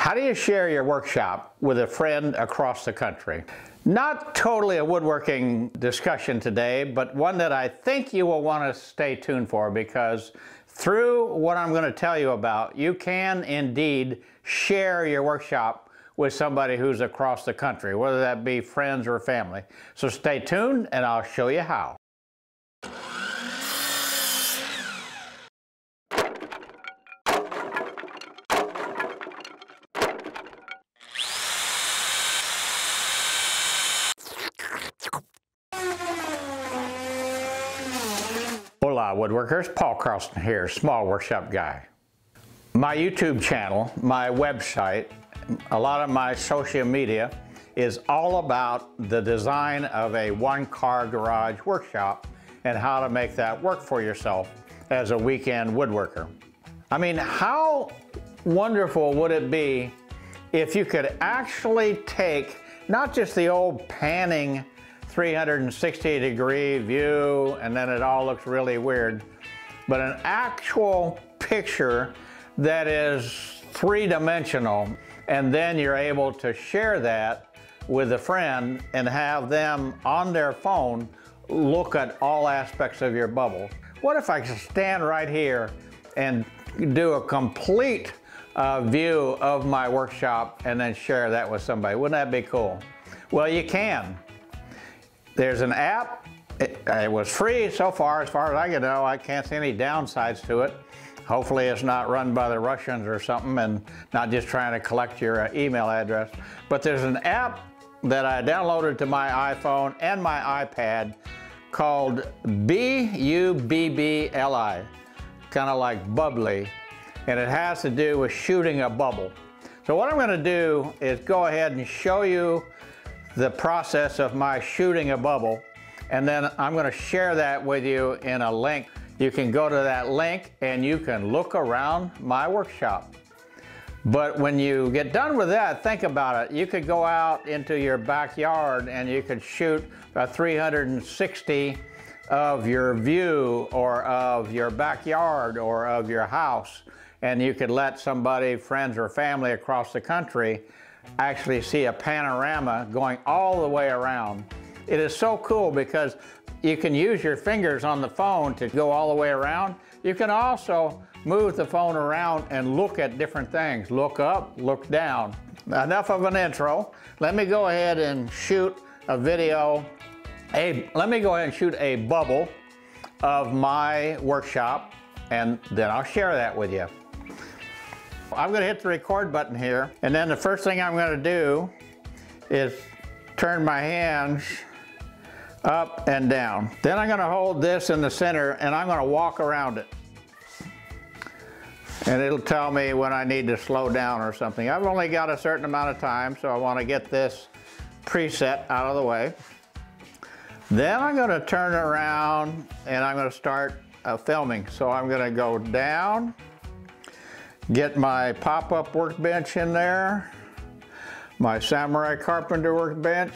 How do you share your workshop with a friend across the country? Not totally a woodworking discussion today, but one that I think you will want to stay tuned for, because through what I'm going to tell you about, you can indeed share your workshop with somebody who's across the country, whether that be friends or family. So stay tuned and I'll show you how. Hola woodworkers, Paul Carlson here, Small Workshop Guy. My YouTube channel, my website, a lot of my social media is all about the design of a one-car garage workshop and how to make that work for yourself as a weekend woodworker. I mean, how wonderful would it be if you could actually take not just the old panning 360-degree view and then it all looks really weird, but an actual picture that is three-dimensional, and then you're able to share that with a friend and have them on their phone look at all aspects of your bubble. What if I could stand right here and do a complete view of my workshop and then share that with somebody? Wouldn't that be cool? Well, you can. There's an app. It was free so far, as far as I can know. I can't see any downsides to it. Hopefully it's not run by the Russians or something and not just trying to collect your email address. But there's an app that I downloaded to my iPhone and my iPad called BubbLi, kind of like BubbLi, and it has to do with shooting a bubble. So what I'm going to do is go ahead and show you the process of my shooting a bubble, and then I'm going to share that with you in a link. You can go to that link and you can look around my workshop. But when you get done with that, think about it. You could go out into your backyard and you could shoot a 360 of your view or of your backyard or of your house. And you could let somebody, friends or family across the country, actually see a panorama going all the way around. It is so cool because you can use your fingers on the phone to go all the way around. You can also move the phone around and look at different things. Look up, look down. Enough of an intro. Let me go ahead and shoot a video. Let me go ahead and shoot a bubble of my workshop, and then I'll share that with you. I'm gonna hit the record button here, and then the first thing I'm gonna do is turn my hands up and down. Then I'm gonna hold this in the center and I'm gonna walk around it. And it'll tell me when I need to slow down or something. I've only got a certain amount of time, so I wanna get this preset out of the way. Then I'm gonna turn around and I'm gonna start filming. So I'm gonna go down, get my PopUp Workbench in there, my Samurai Carpenter Workbench,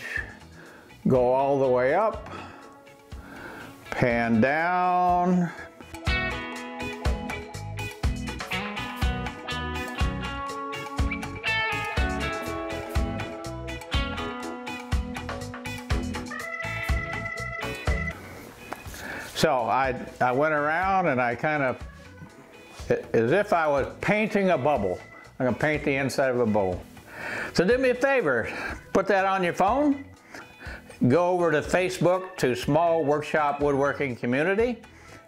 go all the way up, pan down. So I went around and I kind of, as if I was painting a bubble. I'm gonna paint the inside of a bubble. So do me a favor, put that on your phone, go over to Facebook to Small Workshop Woodworking Community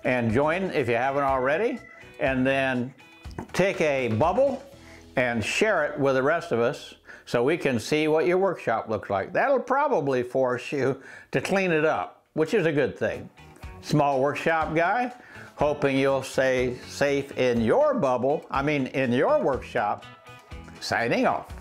and join if you haven't already, and then take a bubble and share it with the rest of us so we can see what your workshop looks like. That'll probably force you to clean it up, which is a good thing. Small Workshop Guy, hoping you'll stay safe in your bubble, I mean in your workshop, signing off.